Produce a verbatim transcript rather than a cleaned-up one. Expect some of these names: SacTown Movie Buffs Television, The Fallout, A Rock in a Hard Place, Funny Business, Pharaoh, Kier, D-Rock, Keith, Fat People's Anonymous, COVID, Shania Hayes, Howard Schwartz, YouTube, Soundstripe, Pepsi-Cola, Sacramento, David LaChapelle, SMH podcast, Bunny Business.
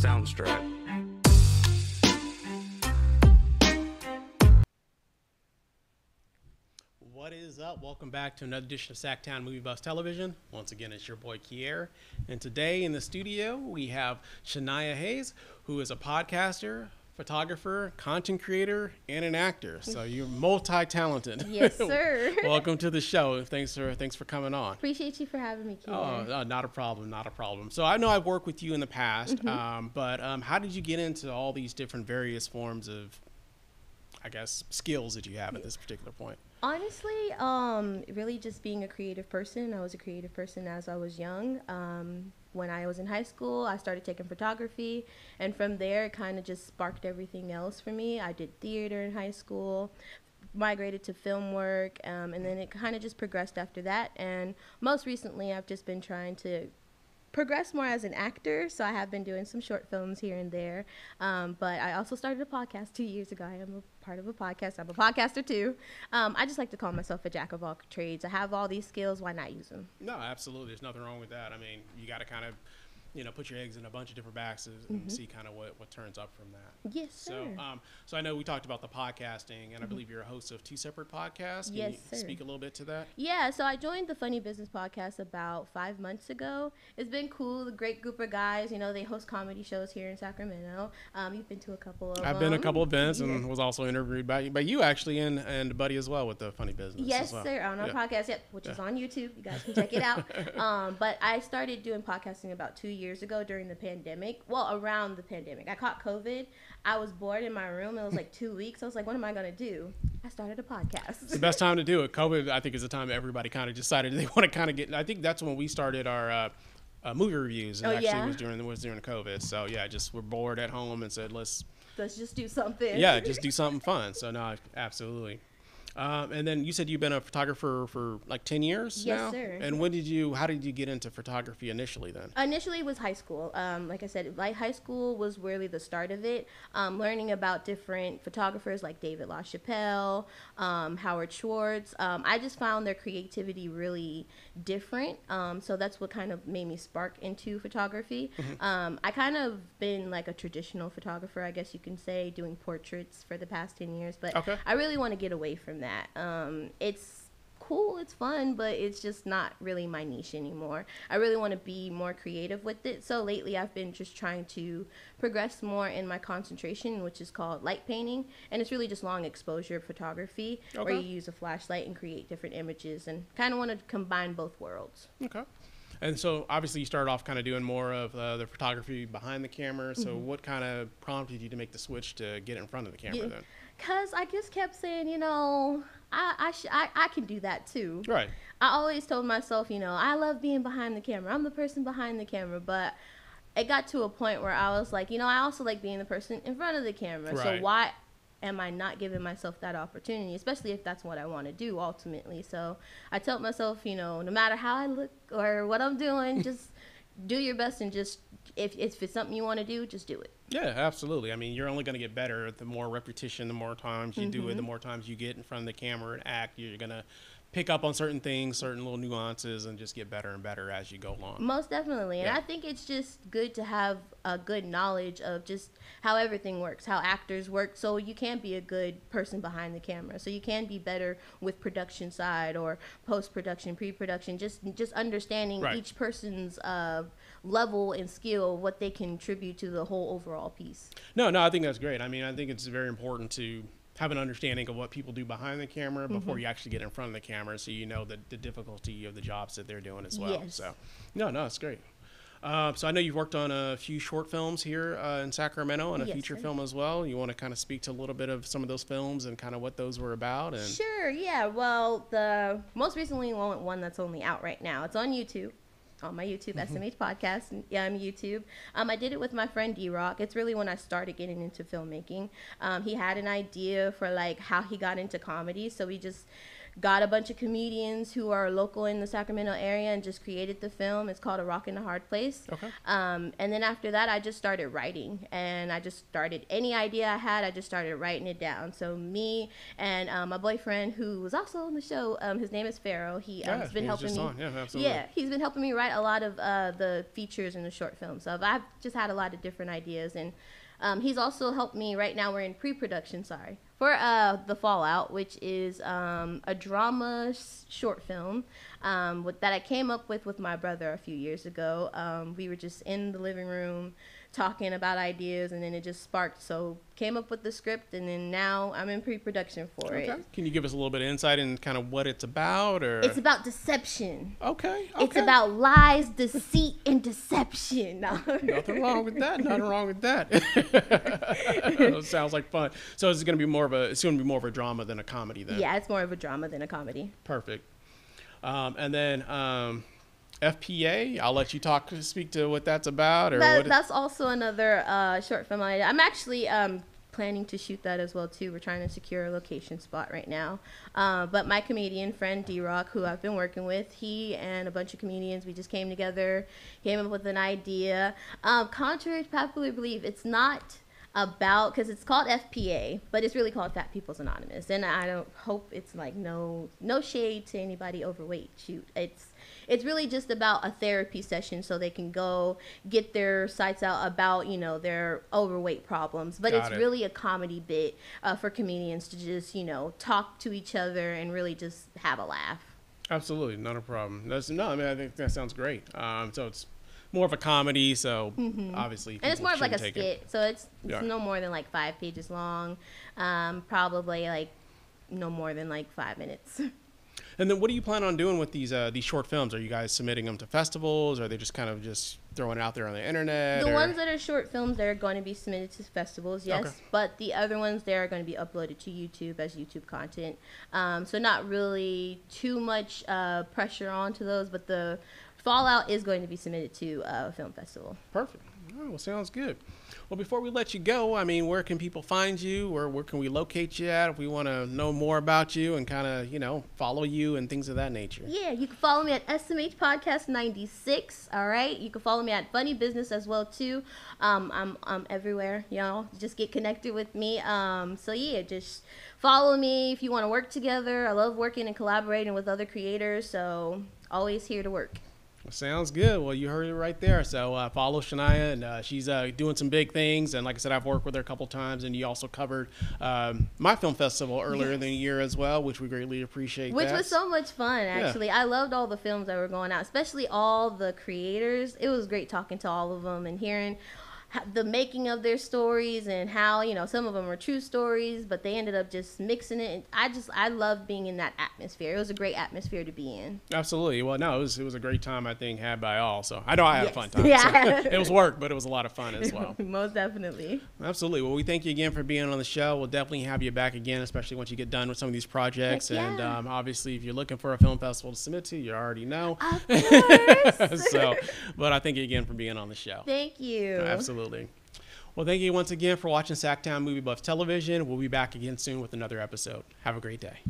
soundstripe. What is up? Welcome back to another edition of SacTown Movie Buffs Television. Once again, it's your boy Kier, and today in the studio we have Shania Hayes, who is a podcaster, photographer, content creator, and an actor. So you're multi-talented. Yes, sir. Welcome to the show. Thanks for thanks for coming on. Appreciate you for having me, Keith. Oh, oh, not a problem, not a problem. So I know I've worked with you in the past, mm-hmm. um, but um, how did you get into all these different various forms of, I guess, skills that you have at this particular point? Honestly, um, really just being a creative person. I was a creative person as I was young. Um, When I was in high school, I started taking photography, and from there, it kind of just sparked everything else for me. I did theater in high school, migrated to film work, um, and then it kind of just progressed after that. And most recently, I've just been trying to progress more as an actor, so I have been doing some short films here and there. Um, but I also started a podcast two years ago. I am a part of a podcast. I'm a podcaster too. Um, I just like to call myself a jack of all trades. I have all these skills. Why not use them? No, absolutely. There's nothing wrong with that. I mean, you got to kind of, you know, put your eggs in a bunch of different boxes and mm-hmm. see kind of what, what turns up from that. Yes, sir. So, um, so I know we talked about the podcasting, and mm-hmm. I believe you're a host of two separate podcasts. Can yes, you sir. Speak a little bit to that? Yeah, so I joined the Funny Business podcast about five months ago. It's been cool. The great group of guys, you know, they host comedy shows here in Sacramento. Um, you've been to a couple of I've them. I've been a couple events yeah. and was also interviewed by you, by you actually and, and Buddy as well with the Funny Business. Yes, well. sir, on our yeah. podcast, yep, which yeah. is on YouTube. You guys can check it out. Um, but I started doing podcasting about two years years ago during the pandemic. Well, around the pandemic, I caught COVID. I was bored in my room. It was like two weeks. I was like, what am I going to do? I started a podcast. It's the best time to do it. COVID, I think, is the time everybody kind of decided they want to kind of get, I think that's when we started our uh, uh, movie reviews. And oh, actually yeah? was during, was during COVID. So yeah, just we're bored at home and said, let's, let's just do something. Yeah, just do something fun. So no, absolutely. Um, and then you said you've been a photographer for like ten years yes, now? Sir. And when did you, how did you get into photography initially then? Initially it was high school. Um, like I said, like high school was really the start of it. Um, learning about different photographers like David LaChapelle, um, Howard Schwartz. Um, I just found their creativity really different. Um, so that's what kind of made me spark into photography. Mm-hmm. um, I kind of been like a traditional photographer, I guess you can say, doing portraits for the past ten years, but okay. I really want to get away from that. Um, it's cool, it's fun, but it's just not really my niche anymore. I really want to be more creative with it. So lately I've been just trying to progress more in my concentration, which is called light painting. And it's really just long exposure photography okay. where you use a flashlight and create different images, and kind of want to combine both worlds. Okay. And so obviously you started off kind of doing more of uh, the photography behind the camera. So mm-hmm. what kind of prompted you to make the switch to get in front of the camera yeah. then? Because I just kept saying, you know, I I, sh I I can do that too. Right. I always told myself, you know, I love being behind the camera. I'm the person behind the camera. But it got to a point where I was like, you know, I also like being the person in front of the camera. Right. So why am I not giving myself that opportunity, especially if that's what I want to do ultimately? So I told myself, you know, no matter how I look or what I'm doing, just do your best, and just if, if it's something you want to do, just do it. Yeah, absolutely. I mean, you're only going to get better. The more repetition, the more times you mm-hmm. do it, the more times you get in front of the camera and act, you're going to pick up on certain things, certain little nuances, and just get better and better as you go along. Most definitely. Yeah. And I think it's just good to have a good knowledge of just how everything works, how actors work, so you can be a good person behind the camera. So you can be better with production side or post-production, pre-production, just just understanding right. each person's uh, level and skill, what they contribute to the whole overall piece. No, no, I think that's great. I mean, I think it's very important to have an understanding of what people do behind the camera before mm-hmm. you actually get in front of the camera, so you know the, the difficulty of the jobs that they're doing as well. Yes. So, no, no, it's great. Uh, so I know you've worked on a few short films here uh, in Sacramento, and a yes, feature sir. film as well. You want to kind of speak to a little bit of some of those films and kind of what those were about? And sure, yeah. Well, the most recently one that's only out right now, it's on YouTube. On my YouTube, mm-hmm. S M H podcast, yeah, I'm YouTube. Um, I did it with my friend D-Rock. It's really when I started getting into filmmaking. Um, he had an idea for like how he got into comedy, so we just got a bunch of comedians who are local in the Sacramento area and just created the film. It's called A Rock in a Hard Place. Okay. Um, and then after that, I just started writing, and I just started any idea I had. I just started writing it down. So me and um, my boyfriend, who was also on the show, um, his name is Pharaoh. He, um, yeah, he's been helping me. Yeah, absolutely. Yeah, he's been helping me write a lot of uh, the features in the short film. So I've, I've just had a lot of different ideas, and um, he's also helped me. Right now, we're in pre-production. Sorry. For uh, The Fallout, which is um, a drama short film um, with, that I came up with with my brother a few years ago. Um, we were just in the living room talking about ideas, and then it just sparked. So came up with the script, and then now I'm in pre-production for okay. it. Can you give us a little bit of insight in kind of what it's about? Or It's about deception. Okay. okay. It's about lies, deceit, and deception. Nothing wrong with that. Nothing wrong with that. Sounds like fun. So is it going to be more of a, it's going to be more of a drama than a comedy then? Yeah, it's more of a drama than a comedy. Perfect. Um, and then um, F P A, I'll let you talk, speak to what that's about. Or that, what that's also another uh, short film. I, I'm actually um, planning to shoot that as well too. We're trying to secure a location spot right now. Uh, but my comedian friend D-Rock, who I've been working with, he and a bunch of comedians, we just came together, came up with an idea. Um, contrary to popular belief, it's not about, because it's called F P A, but it's really called Fat People's Anonymous, and I don't hope it's like no no shade to anybody overweight. Shoot, it's it's really just about a therapy session so they can go get their sights out about, you know, their overweight problems. But Got it's it. really a comedy bit uh, for comedians to just, you know, talk to each other and really just have a laugh. Absolutely, not a problem. That's no, I mean, I think that sounds great. Um, so it's more of a comedy, so mm-hmm. obviously, and it's more of like a skit. It. So it's, it's yeah. no more than like five pages long, um, probably like no more than like five minutes. And then, what do you plan on doing with these uh, these short films? Are you guys submitting them to festivals? Or are they just kind of just throwing it out there on the internet? The or? ones that are short films, they're going to be submitted to festivals, yes. Okay. But the other ones, they're going to be uploaded to YouTube as YouTube content. Um, so not really too much uh, pressure onto those, but the Fallout is going to be submitted to a film festival. Perfect. All right, well, sounds good. Well, before we let you go, I mean, where can people find you, or where can we locate you at if we want to know more about you and kind of, you know, follow you and things of that nature? Yeah, you can follow me at S M H Podcast ninety-six, all right? You can follow me at Bunny Business as well, too. Um, I'm, I'm everywhere, y'all. Just get connected with me. Um, so, yeah, just follow me if you want to work together. I love working and collaborating with other creators, so always here to work. Well, sounds good. Well, you heard it right there. So uh, follow Shania, and uh, she's uh, doing some big things. And like I said, I've worked with her a couple times, and you also covered um, my film festival earlier yes. in the year as well, which we greatly appreciate. Which that. was so much fun, actually. Yeah. I loved all the films that were going out, especially all the creators. It was great talking to all of them and hearing the making of their stories and how, you know, some of them are true stories, but they ended up just mixing it. And I just, I love being in that atmosphere. It was a great atmosphere to be in. Absolutely. Well, no, it was, it was a great time, I think, had by all. So I know I had yes. a fun time. Yeah. So it was work, but it was a lot of fun as well. Most definitely. Absolutely. Well, we thank you again for being on the show. We'll definitely have you back again, especially once you get done with some of these projects. Yeah. And um, obviously, if you're looking for a film festival to submit to, you already know. Of course. So, but I thank you again for being on the show. Thank you. Absolutely. Absolutely. Well, thank you once again for watching SacTown Movie Buffs Television. We'll be back again soon with another episode. Have a great day.